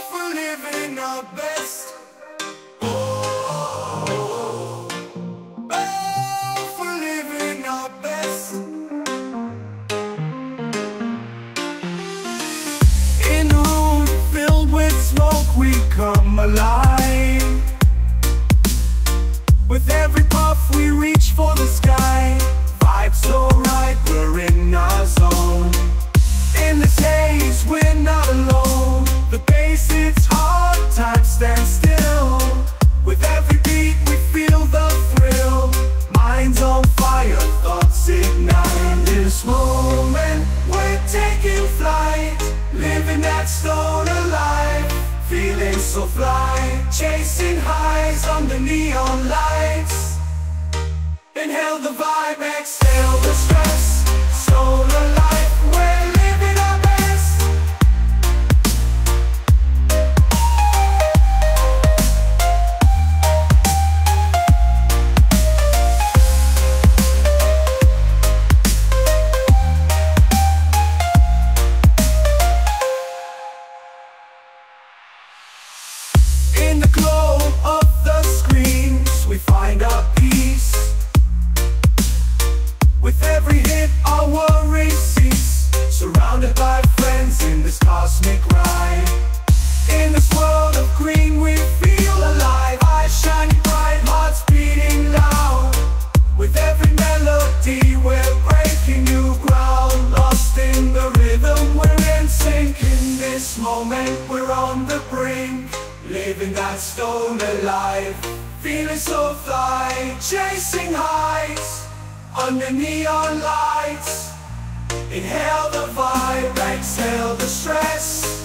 for living our best. Oh, for living our best. In a room filled with smoke, we come alive. With every puff, we reach for the sky. Vibe so right, we're in our zone. In this haze, we're not alone. The bass, it's hard, time stands still. With every beat, we feel the thrill. Minds on fire, thoughts ignite. In this moment, we're taking flight. Living that stone alive, feeling so fly. Chasing highs on the neon lights. Inhale the vibe, exhale the stress. Soul alive, we're living our best. In the glow of the screens, we find our peace. With every hit, our worries cease. Surrounded by friends in this cosmic ride. In this world of green, we feel alive. Eyes shining bright, hearts beating loud. With every melody, we're breaking new ground. Lost in the rhythm, we're in sync. In this moment, we're on the brink. Living that stone alive, feeling so fly. Chasing heights under neon lights. Inhale the vibe, exhale the stress.